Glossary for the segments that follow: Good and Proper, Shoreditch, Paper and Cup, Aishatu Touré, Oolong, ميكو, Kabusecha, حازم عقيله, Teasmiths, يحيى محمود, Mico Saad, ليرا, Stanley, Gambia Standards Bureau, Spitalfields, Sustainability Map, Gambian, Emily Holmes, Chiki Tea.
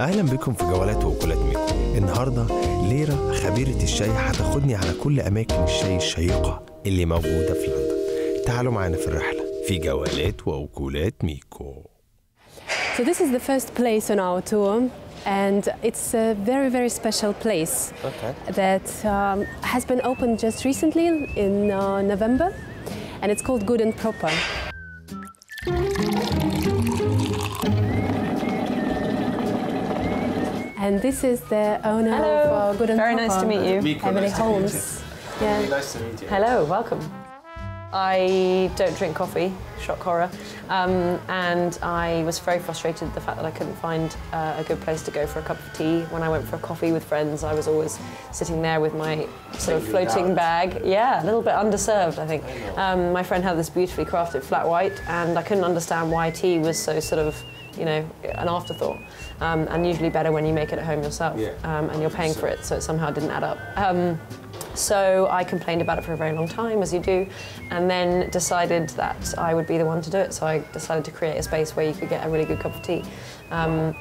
أهلا بكم في جولات وأكلات ميكو. النهاردة ليرا خبيرة الشاي هتاخدني على كل أماكن الشاي الشيقة اللي موجودة في لندن. تعالوا معانا في الرحلة في جولات وأكلات ميكو. So this is the first place on our tour, and it's a very special place that has been opened just recently in November, and it's called Good and Proper. And this is the owner of Good and Proper. Very nice to meet you. Miko, Emily Holmes. Yeah. Really nice to meet you. Hello, welcome. I don't drink coffee, shock horror, and I was very frustrated at the fact that I couldn't find a good place to go for a cup of tea. When I went for a coffee with friends, I was always sitting there with my sort of floating bag. Yeah, a little bit underserved, I think. My friend had this beautifully crafted flat white, and I couldn't understand why tea was so sort of, you know, an afterthought, and usually better when you make it at home yourself, and you're paying for it, so it somehow didn't add up. So I complained about it for a very long time, as you do, and then decided that I would be the one to do it. So I decided to create a space where you could get a really good cup of tea. And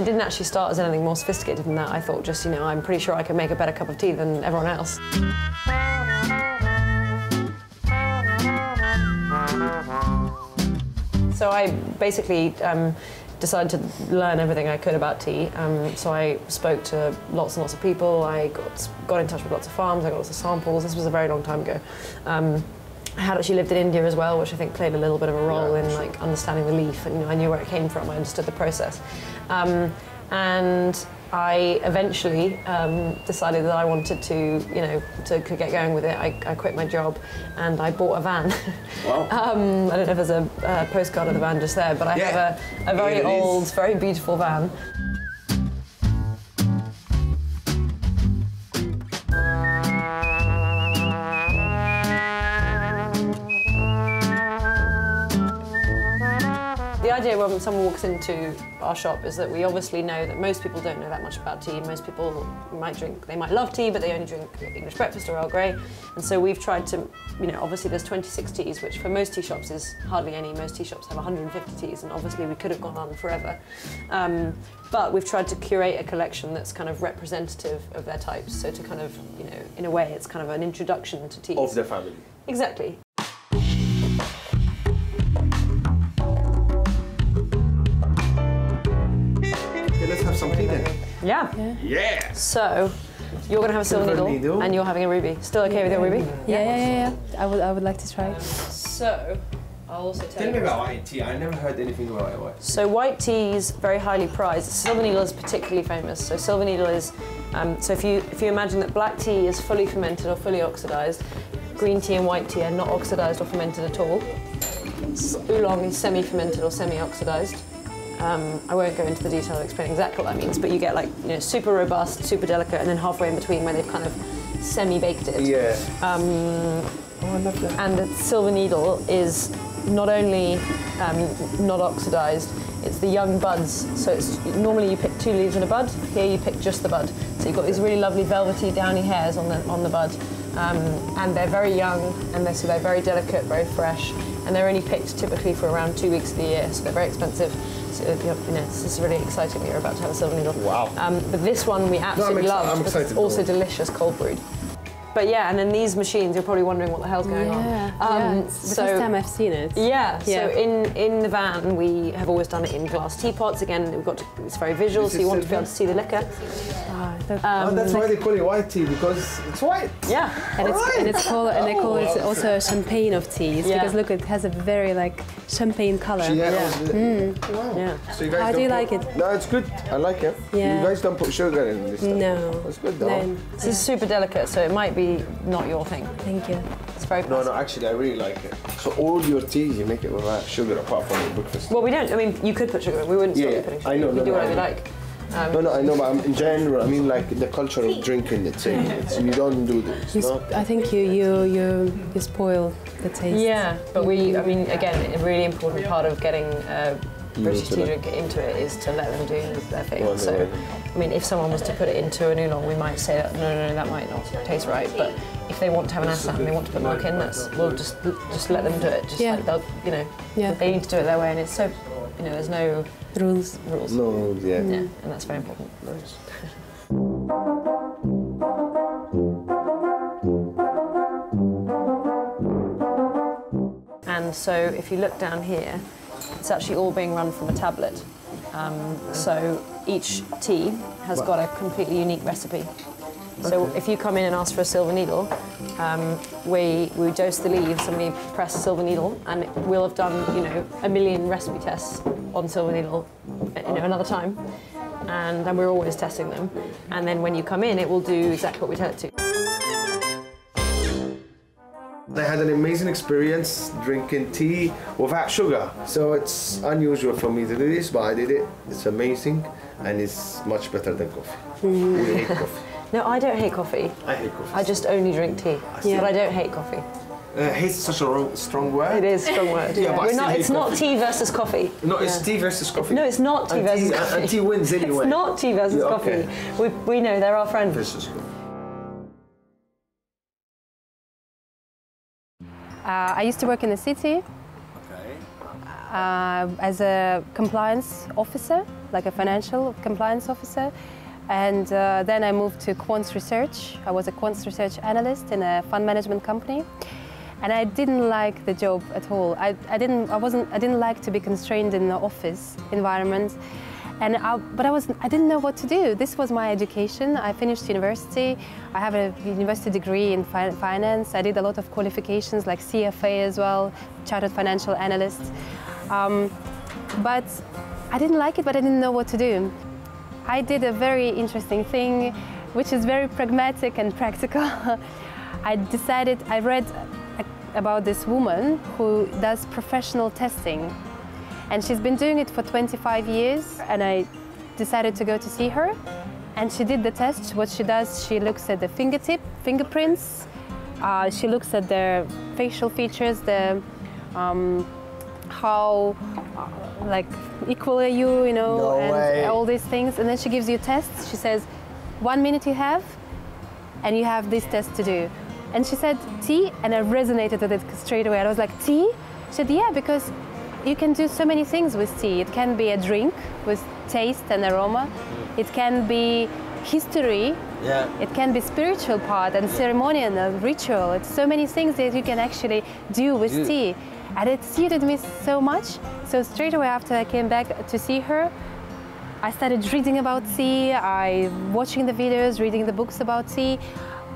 it didn't actually start as anything more sophisticated than that. I thought just, you know, I'm pretty sure I can make a better cup of tea than everyone else. So I basically decided to learn everything I could about tea. So I spoke to lots and lots of people. I got in touch with lots of farms. I got lots of samples. This was a very long time ago. I had actually lived in India as well, which I think played a little bit of a role in like understanding the leaf. And, you know, I knew where it came from. I understood the process. And I eventually decided that I wanted to, you know, to get going with it. I quit my job and I bought a van. Wow. I don't know if there's a postcard of the van just there, but I have a very old, very beautiful van. The idea when someone walks into our shop is that we obviously know that most people don't know that much about tea. Most people might drink, they might love tea, but they only drink English breakfast or Earl Grey. And so we've tried to, you know, obviously there's 26 teas, which for most tea shops is hardly any. Most tea shops have 150 teas, and obviously we could have gone on forever. But we've tried to curate a collection that's kind of representative of their types. So to kind of, you know, in a way, it's kind of an introduction to teas. Of their family. Exactly. Yeah. So, you're going to have a silver needle, and you're having a ruby. Still okay with your ruby? Yeah. I would like to try. So, I'll also tell you. Tell me about white tea. I never heard anything about white tea. So white tea is very highly prized. Silver needle is particularly famous. So silver needle is, so if you imagine that black tea is fully fermented or fully oxidized, green tea and white tea are not oxidized or fermented at all. Oolong is semi-fermented or semi-oxidized. I won't go into the detail of explaining exactly what that means, but you get like, you know, super robust, super delicate, and then halfway in between where they've kind of semi-baked it. Yeah. I love that. And the silver needle is not only not oxidized, it's the young buds. So it's normally you pick two leaves and a bud. Here you pick just the bud. So you've got these really lovely velvety, downy hairs on the bud, and they're very young, and so they're very delicate, very fresh, and they're only picked typically for around 2 weeks of the year, so they're very expensive. So, you know, this is really exciting that you're about to have a silver needle. Wow. But this one we absolutely love. It's also delicious cold brewed. But yeah, and then these machines, you're probably wondering what the hell's going on. It's the first time I've seen it. Yeah. So in the van, we have always done it in glass teapots. Again, we've got it's very visual, so you want to be able to see the liquor. That's why they call it white tea, because it's white. Yeah. And they call it also champagne of teas, because look, it has a very like champagne color. Wow. Yeah. So you guys How do you like it? No, it's good. I like it. Yeah. You guys don't put sugar in this stuff. No. It's good though. This is super delicate, so it might be not your thing. Thank you. It's very possible. No, actually, I really like it. So all your teas, you make it without sugar, apart from your breakfast. Well, we don't. I mean, you could put sugar. We wouldn't stop you putting sugar. I know. We do whatever you like. No, I know, but in general, I mean, like the culture of drinking the tea. You don't do this. I think you spoil the taste. Yeah, but I mean, again, a really important part of getting British tea drink into it is to let them do their thing. Well, so, I mean, if someone was to put it into an oolong, we might say, no, that might not taste right. But if they want to have an assam and they want to put milk in, we'll just let them do it. Just like they'll, you know, they need to do it their way, and it's so you know, there's no rules. No rules, yeah. Yeah, and that's very important. Nice. And so if you look down here, it's actually all being run from a tablet. So each tea has got a completely unique recipe. So if you come in and ask for a silver needle, we dose the leaves and we press silver needle, and we'll have done, you know, 1 million recipe tests on silver needle, you know, another time. And then we're always testing them. And then when you come in, it will do exactly what we tell it to. I had an amazing experience drinking tea without sugar. So it's unusual for me to do this, but I did it. It's amazing, and it's much better than coffee. We hate coffee. No, I don't hate coffee. I hate coffee. I just only drink tea. Yeah. But I don't hate coffee. Hate's such a strong word. It is a strong word. Yeah, yeah. But it's not tea versus coffee. No, it's tea versus coffee. No, it's not tea versus coffee. And tea wins anyway. It's not tea versus coffee. We know, they're our friends. Versus coffee. I used to work in the city as a compliance officer, like a financial compliance officer. And then I moved to quants research. I was a quants research analyst in a fund management company, and I didn't like the job at all. I didn't like to be constrained in the office environment, and I didn't know what to do. This was my education. I finished university. I have a university degree in finance. I did a lot of qualifications like CFA as well, chartered financial analyst. But I didn't like it. But I didn't know what to do. I did a very interesting thing, which is very pragmatic and practical. I read about this woman who does professional testing, and she's been doing it for 25 years, and I decided to go to see her, and she did the test. What she does, she looks at the fingerprints, she looks at their facial features, how like equal are you, you know, all these things. And then she gives you tests. She says, 1 minute you have, and you have this test to do. And she said, tea, and I resonated with it straight away. I was like, tea? She said, yeah, because you can do so many things with tea. It can be a drink with taste and aroma. It can be history. Yeah. It can be spiritual part and ceremonial and ritual. It's so many things that you can actually do with tea. And it suited me so much. So straight away after I came back to see her, I started reading about tea, watching the videos, reading the books about tea.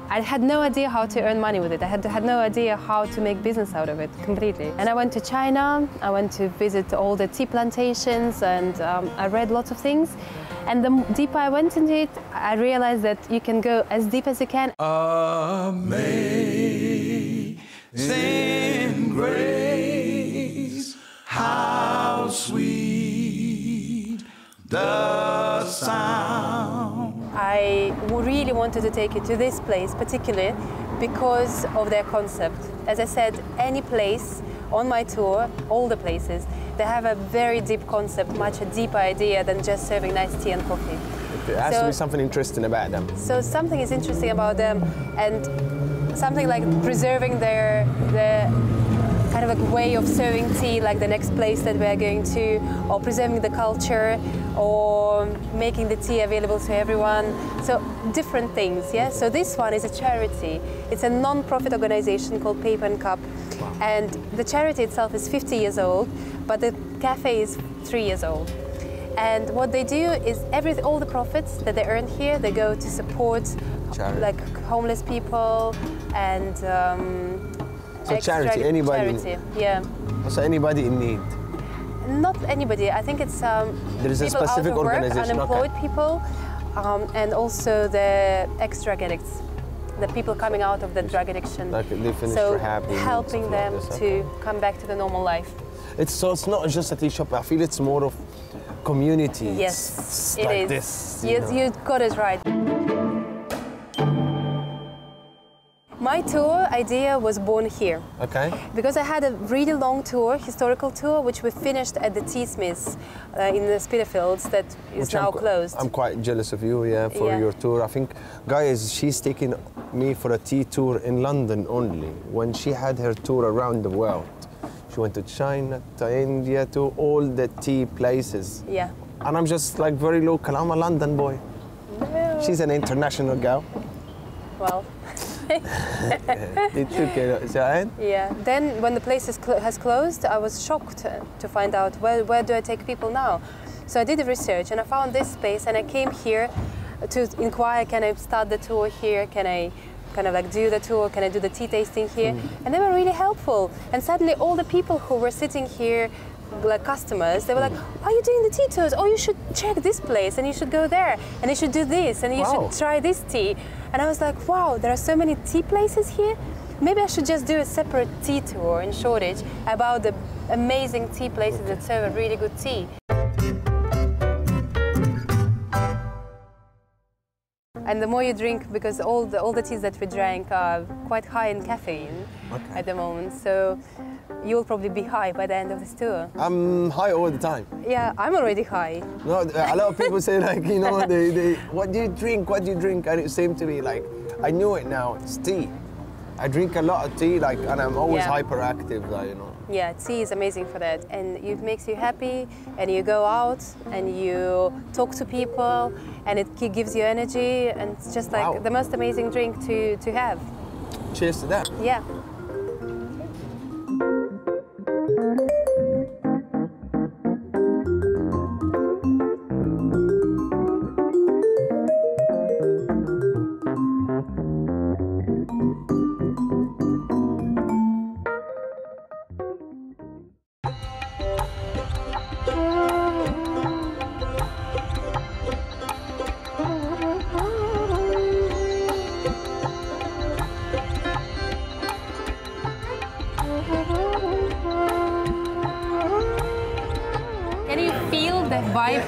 I had no idea how to earn money with it. I had no idea how to make business out of it completely. And I went to China, I went to visit all the tea plantations, and I read lots of things. And the deeper I went into it, I realized that you can go as deep as you can. Amazing grace, how sweet the sound. I really wanted to take you to this place particularly because of their concept. As I said, any place on my tour, all the places, they have a very deep concept, much a deeper idea than just serving nice tea and coffee. There has to be something interesting about them. So something is interesting about them, and something like preserving their kind of like way of serving tea, like the next place that we are going to, or preserving the culture, or making the tea available to everyone. So different things, yeah? So this one is a charity. It's a non-profit organization called Paper and Cup. Wow. And the charity itself is 50 years old, but the cafe is 3 years old. And what they do is all the profits that they earn here, they go to support like homeless people and charity. Yeah. So anybody in need. Not anybody. I think it's there is people a specific out of work, unemployed people, and also the ex-drug addicts, the people coming out of the drug addiction. Like they finish rehab, helping them to come back to the normal life. It's not just a tea shop. I feel it's more of community. Yes, it's like is. This, you got it right. My tour idea was born here. Okay. Because I had a really long tour, historical tour, which we finished at the Teasmiths in the Spitalfields that is now closed. I'm quite jealous of you, yeah, for your tour. I think, guys, she's taking me for a tea tour in London only. When she had her tour around the world, she you went to China, to India, to all the tea places. Yeah. And I'm just like very local. I'm a London boy. No. She's an international girl. Well. It's okay, right? Yeah. Then when the place has closed, I was shocked to find out where do I take people now. So I did the research and I found this space and I came here to inquire, can I start the tour here? Can I kind of like do the tour? Can I do the tea tasting here? And they were really helpful. And suddenly all the people who were sitting here, like customers, they were like, are you doing the tea tours? Oh, you should check this place and you should go there and you should do this and you should try this tea. And I was like, wow, there are so many tea places here. Maybe I should just do a separate tea tour in Shoreditch about the amazing tea places that serve a really good tea. And the more you drink, because all the teas that we drank are quite high in caffeine at the moment, so you will probably be high by the end of this tour. I'm high all the time. Yeah, I'm already high. No, a lot of people say like, you know, what do you drink? What do you drink? And it seemed to be like, I knew it now. It's tea. I drink a lot of tea, like, and I'm always hyperactive, like, you know. Yeah, tea is amazing for that, and it makes you happy, and you go out, and you talk to people, and it gives you energy, and it's just like the most amazing drink to have. Cheers to that. Yeah.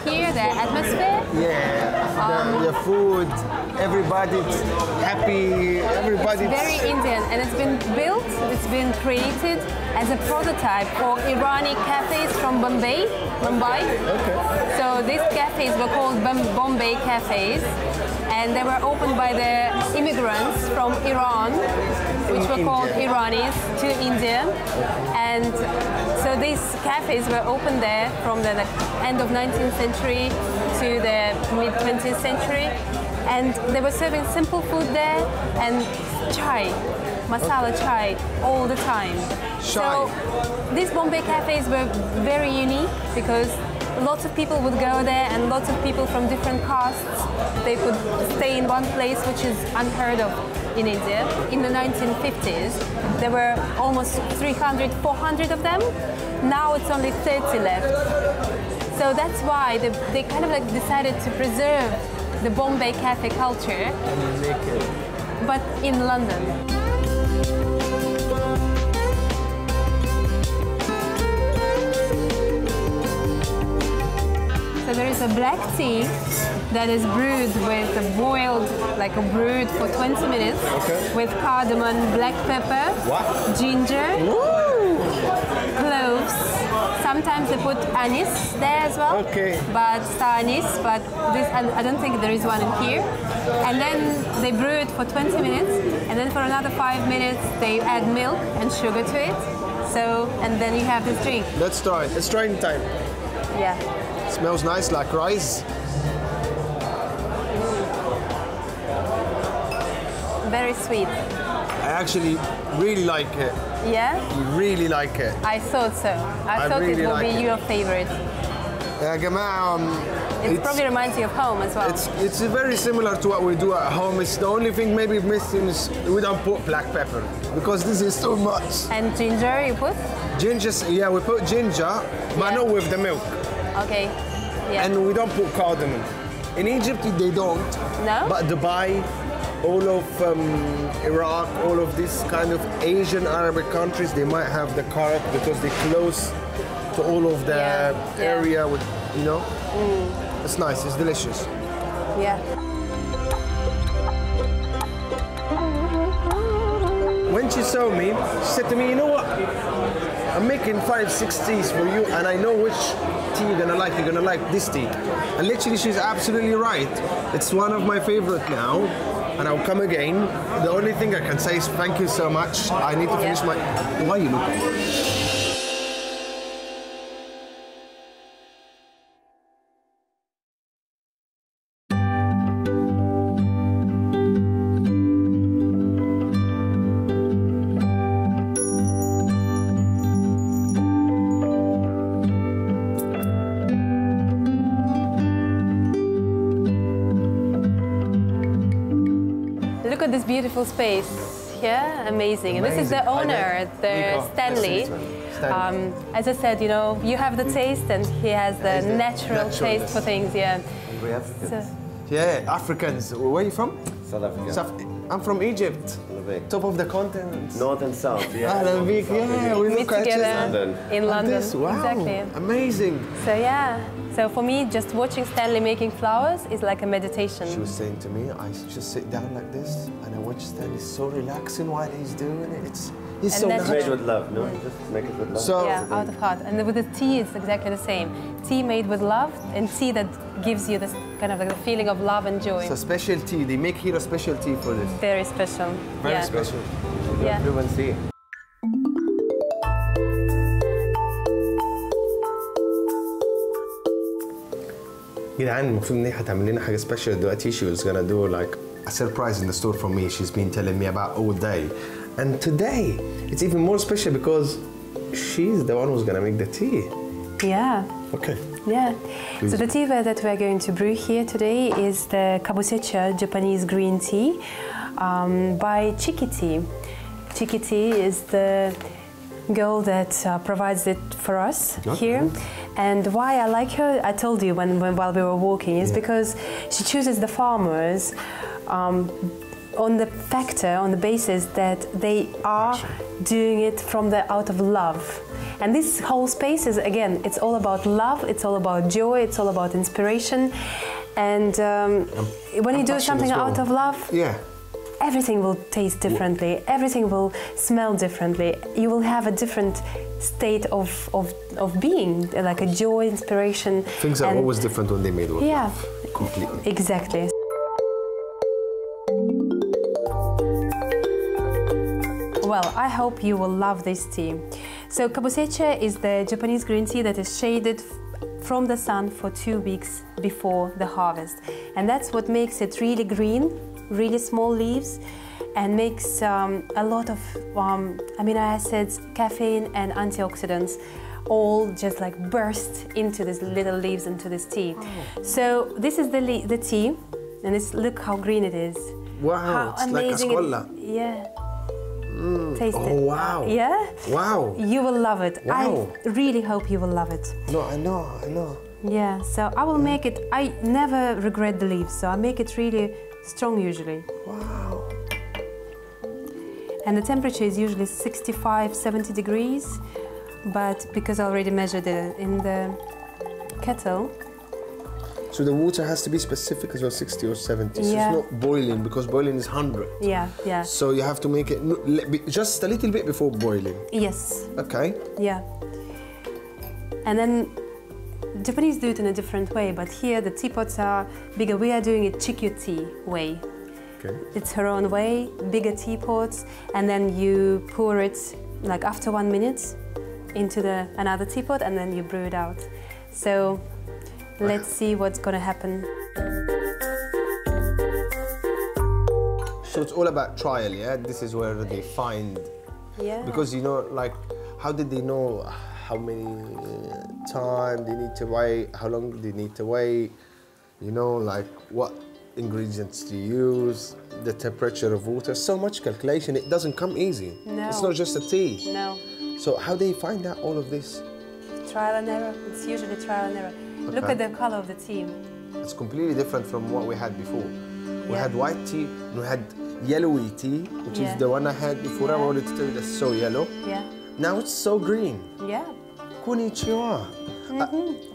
Here, the atmosphere. Yeah, the food, everybody's happy, everybody's... It's very Indian, and it's been built, it's been created as a prototype for Irani cafes from Bombay. Okay. So these cafes were called Bombay cafes, and they were opened by the immigrants from Iran, which were called Iranis, to India. And so these cafes were opened there from the end of 19th century to the mid-20th century. And they were serving simple food there and chai, masala chai, all the time. So these Bombay cafes were very unique because lots of people would go there and lots of people from different castes, they could stay in one place, which is unheard of in India. In the 1950s, there were almost 300, 400 of them. Now it's only 30 left. So that's why they kind of like decided to preserve the Bombay cafe culture, and make it. But in London. So there is a black tea that is brewed with a boiled, like a brewed for 20 minutes with cardamom, black pepper, ginger, cloves. Sometimes they put anise there as well, but star anise, but this, I don't think there is one in here. And then they brew it for 20 minutes, and then for another 5 minutes they add milk and sugar to it. So, and then you have this drink. Let's try it. It's trying time. Yeah. It smells nice, like rice. Very sweet. I actually really like it. Yeah? You really like it. I thought so. I thought really it would be your favorite. It probably reminds you of home as well. It's very similar to what we do at home. It's the only thing maybe missing is we don't put black pepper because this is too much. And ginger you put? Ginger, yeah, we put ginger, but not with the milk. Okay. Yeah. And we don't put cardamom. In Egypt they don't. No. But Dubai, all of Iraq, all of these kind of Asian Arabic countries, they might have the carrot because they're close to all of the area with, you know. It's nice. It's delicious. Yeah. When she saw me, she said to me, you know what? I'm making 5-6 teas for you, and I know which tea you're gonna like. You're gonna like this tea. And literally, she's absolutely right. It's one of my favorite now, and I'll come again. The only thing I can say is thank you so much. I need to finish my... Why are you looking? Look at this beautiful space. Yeah, amazing. And this is the owner, the Stanley. As I said, you know, you have the taste and he has the natural taste for things, yeah. We have yeah, Africans. Where are you from? South Africa. I'm from Egypt. Top of the continent. North and south, yeah. North and south, yeah. We meet together in London. Wow, exactly. Amazing. So yeah, so for me, just watching Stanley making flowers is like a meditation. She was saying to me, I just sit down like this and I watch Stanley so relaxing while he's doing it. He's so natural. Made with love, no? Just make it with love. So, yeah, out of heart. And with the tea, it's exactly the same. Tea made with love and tea that gives you this kind of like the feeling of love and joy. So special tea. They make here a special tea for this. Very special. Very special. Yeah. Everyone see. You know, I'm hoping that she's gonna do special today. She was gonna do like a surprise in the store for me. She's been telling me about all day. And today, it's even more special because she's the one who's going to make the tea. Yeah. Okay. Yeah. Please. So the tea that we're going to brew here today is the Kabusecha Japanese green tea by Chiki Tea. Chiki Tea is the girl that provides it for us here. And why I like her, I told you while we were walking, is because she chooses the farmers on the factor, on the basis that they are doing it from the out of love. And this whole space is, again, it's all about love, it's all about joy, it's all about inspiration. And when you do something out of love, everything will taste differently, everything will smell differently. You will have a different state of being, like a joy, inspiration. Things are always different when they made with love. Completely. Exactly. Well, I hope you will love this tea. So Kabusecha is the Japanese green tea that is shaded from the sun for 2 weeks before the harvest. And that's what makes it really green, really small leaves, and makes a lot of amino acids, caffeine and antioxidants, all just like burst into these little leaves, into this tea. Oh. So this is the tea, and look how green it is. Wow, how amazing, like a it, yeah. Taste it. Oh, wow. Yeah? Wow. You will love it. Wow. I really hope you will love it. No, I know, I know. Yeah, so I will make it, I never regret the leaves, so I make it really strong usually. Wow. And the temperature is usually 65, 70 degrees, but because I already measured it in the kettle. So the water has to be specific as well, 60 or 70. So it's not boiling, because boiling is 100. Yeah, yeah. So you have to make it just a little bit before boiling. Yes. Okay. Yeah. And then Japanese do it in a different way, but here the teapots are bigger. We are doing it Chiki Tea way. Okay. It's her own way, bigger teapots, and then you pour it like after 1 minute into another teapot, and then you brew it out. So. Let's see what's going to happen. So it's all about trial, yeah? This is where they find... Yeah. Because, you know, like, how did they know how many time they need to wait, how long they need to wait, you know, like, what ingredients to use, the temperature of water, so much calculation. It doesn't come easy. No. It's not just a tea. No. So how do you find out all of this? Trial and error. It's usually trial and error. Okay. Look at the color of the tea. It's completely different from what we had before. We had white tea, we had yellowy tea, which is the one I had before. I wanted to tell you that's so yellow. Yeah. Now it's so green. Yeah. Konnichiwa.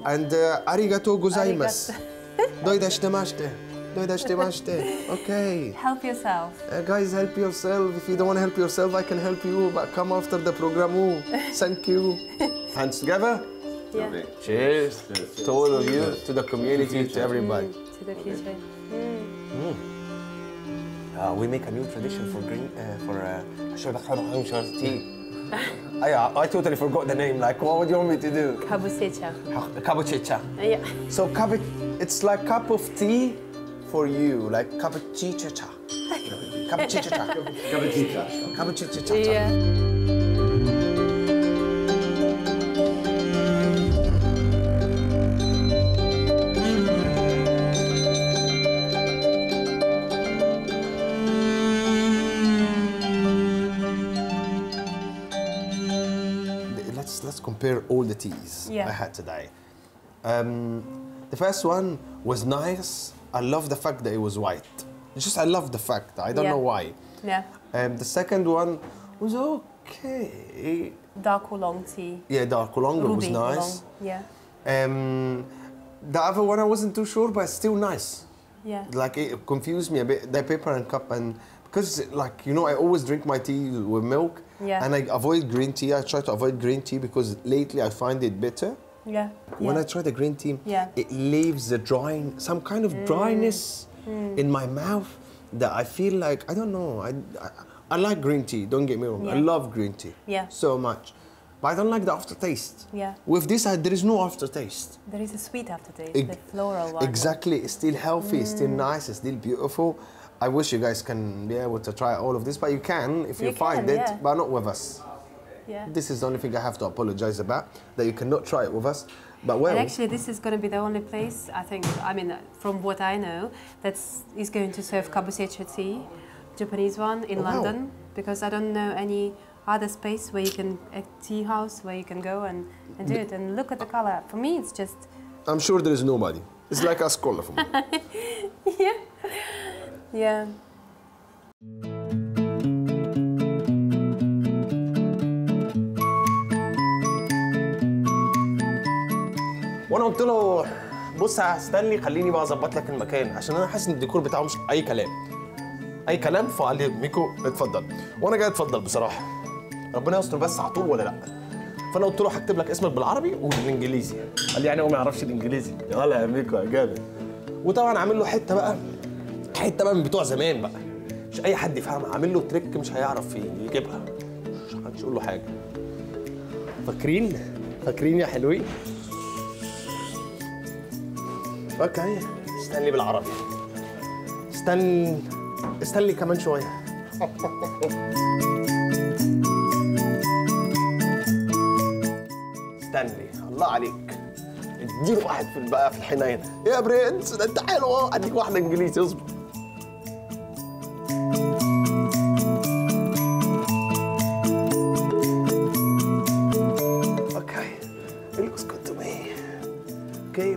And arigatou gozaimasu. Doidashtemashite. Doidashtemashite. Okay. Help yourself. Guys, help yourself. If you don't want to help yourself, I can help you. But come after the program. Thank you. Hands together. Yeah. Cheers to all of you, to the community, to everybody. To the future. We make a new tradition for green for tea. I totally forgot the name. Like, what would you want me to do? Kabusecha. Kabusecha. Yeah. So it's like cup of tea for you, like kabuchicha. Kabuchicha. Kabuchicha. Kabuchicha. Yeah. prepare all the teas I had today. The first one was nice. I love the fact that it was white. It's just I love the fact. I don't know why. Yeah. The second one was okay. Dark oolong tea. Yeah, dark oolong was nice. Oolong. Yeah. The other one I wasn't too sure, but it's still nice. Yeah. Like it confused me a bit. The paper and cup and. Because, like, you know, I always drink my tea with milk, and I avoid green tea. I try to avoid green tea because lately I find it bitter. Yeah. When I try the green tea, it leaves the drying, some kind of dryness in my mouth that I feel like, I don't know. I like green tea, don't get me wrong. I love green tea so much. But I don't like the aftertaste. Yeah. With this, there is no aftertaste. There is a sweet aftertaste, the floral one. Exactly. It's still healthy, it's still nice, it's still beautiful. I wish you guys can be able to try all of this, but you can if you find it, but not with us. Yeah. This is the only thing I have to apologize about, that you cannot try it with us. But well, and actually, this is going to be the only place, I think, I mean, from what I know, that is going to serve Kabusecha tea, Japanese one, in London, because I don't know any other space where you can, a tea house where you can go and do it. And look at the color. For me, it's just... I'm sure there is nobody. It's like a scholar for me. Yeah. Yeah. وانا قلت له بص يا ستانلي خليني بقى اظبط لك المكان عشان انا حاسس ان الديكور بتاعه مش اي كلام. اي كلام فقال لي ميكو اتفضل. وانا جاي اتفضل بصراحه. ربنا يستر بس على طول ولا لا. فانا قلت له هكتب لك اسمك بالعربي وبالانجليزي. قال لي يعني هو ما يعرفش الانجليزي. يلا يا ميكو يا جامد. وطبعا عامل له حته بقى من بتوع زمان بقى مش اي حد يفهمها، عامل له تريك مش هيعرف يجيبها، مش حدش يقول له حاجه. فاكرين يا حلوين؟ اوكي استني بالعربي. استني كمان شويه. استني الله عليك. اديله واحد في بقى في الحنين. يا برنس ده انت حلو اهو، اديك واحده انجليزي اصبر.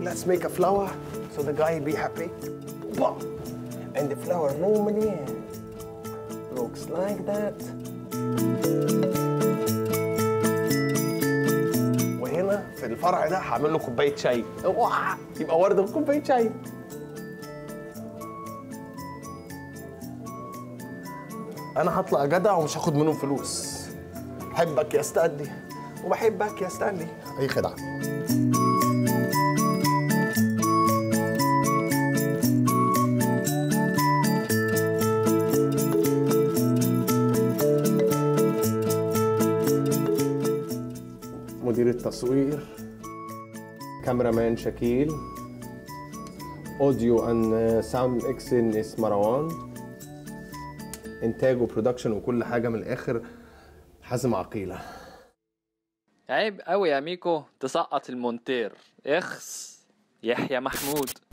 Let's make a flower so the guy be happy. Wow. And the flower normally looks like that. وهنا في الفرع ده هعمل له كوبايه شاي. اوعى يبقى ورده بكوبايه شاي. انا هطلع جدع ومش هاخد منهم فلوس. بحبك يا ستانلي وبحبك يا ستانلي. اي خدعه. مدير التصوير كاميرامان شكيل اوديو اند ساوند ميكسين اس مروان انتاج وبرودكشن وكل حاجه من الاخر حازم عقيله. عيب قوي يا ميكو تسقط المونتير اخس يحيى محمود.